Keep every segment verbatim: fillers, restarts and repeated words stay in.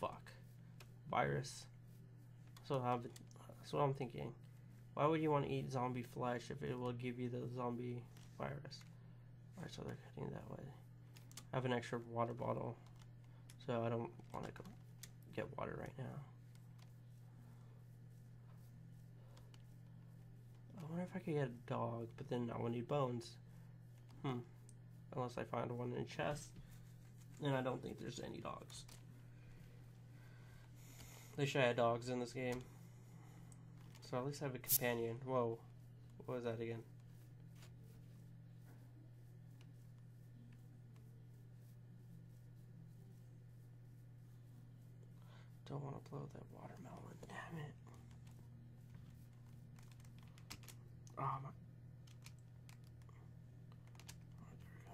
Fuck. Virus. So, how, that's what I'm thinking. Why would you want to eat zombie flesh if it will give you the zombie virus? Alright, so they're cutting that way. I have an extra water bottle, so I don't want to go get water right now. I wonder if I could get a dog, but then I would need bones. Hmm. Unless I find one in a chest, and I don't think there's any dogs. They should have dogs in this game. So at least I have a companion. Whoa. What was that again? Don't want to blow that watermelon, damn it. Oh my. Oh, there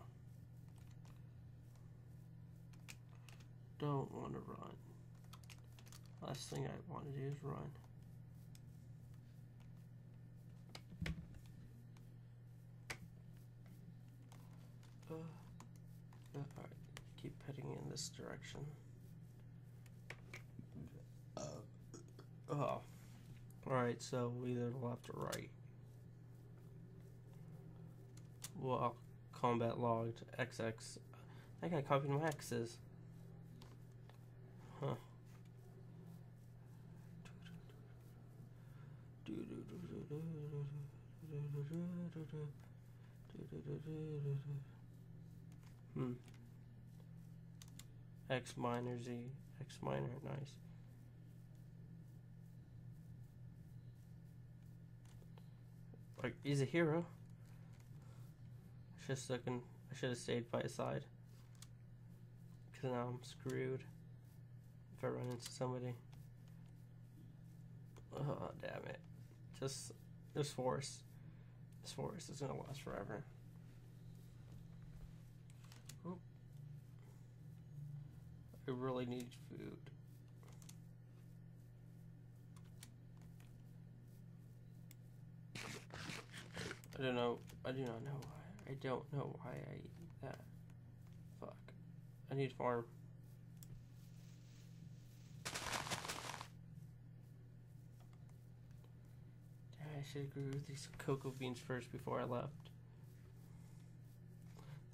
we go. Don't want to run. Last thing I want to do is run. Uh, uh, Alright, keep heading in this direction. Uh, oh. Alright, so either left or right. Well, combat logged. X X. I think I copied my X's. Huh. Hmm. X minor Z. X minor. Nice. Like, he's a hero. I should have stuck in, I should have stayed by his side. Because now I'm screwed if I run into somebody. Oh, damn it. Just this forest. This forest is going to last forever. Oop. I really need food. I don't know. I do not know why. I don't know why I eat that. Fuck. I need farm. Damn, I should have grew these cocoa beans first before I left.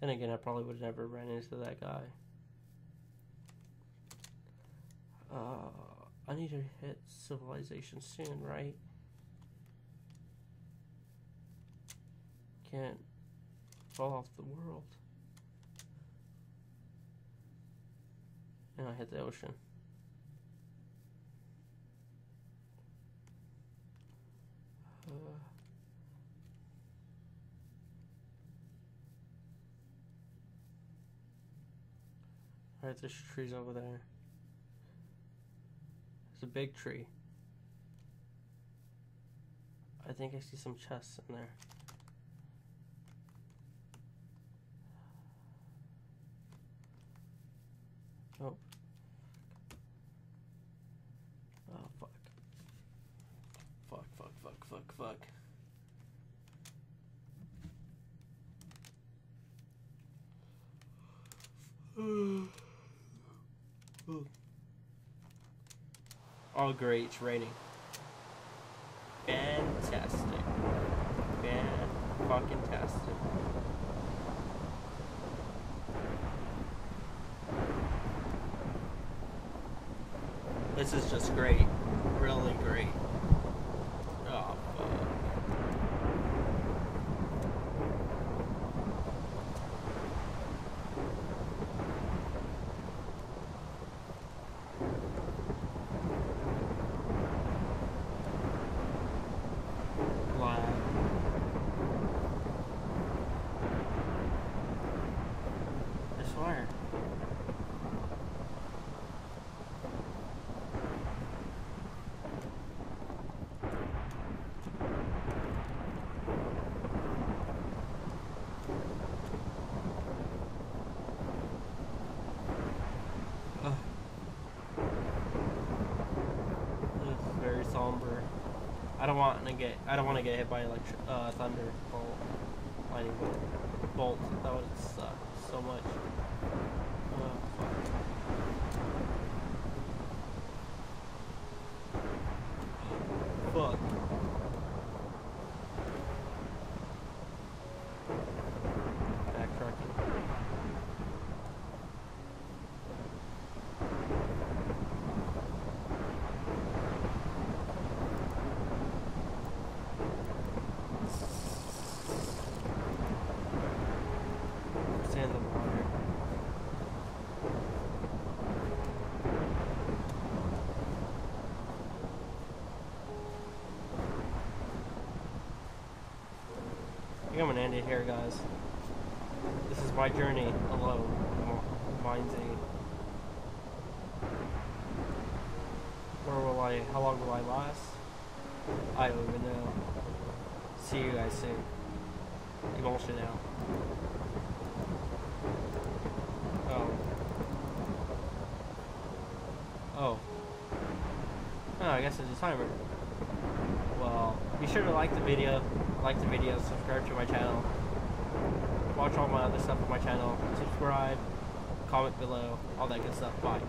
Then again, I probably would have never ran into that guy. Uh, I need to hit civilization soon, right? Can't fall off the world. And I hit the ocean. Uh, Alright, there's trees over there. There's a big tree. I think I see some chests in there. Oh. Oh, fuck. Fuck, fuck, fuck, fuck, fuck. Oh, great, it's raining. Fantastic. Fan-fucking-tastic. This is just great. Really great. Oh, fuck. Wow. There's fire. I don't want to get I don't want to get hit by electric uh, thunder bolt, lightning bolt. That would suck so much. Oh, fuck. gonna end it here, guys. This is my journey alone. Mine's a... Where will I... How long will I last? I don't even know. See you guys soon. Emulsion out. Oh. Oh. Oh, I guess it's a timer. Well, be sure to like the video, like the video, subscribe to my channel, watch all my other stuff on my channel, subscribe, comment below, all that good stuff. Bye.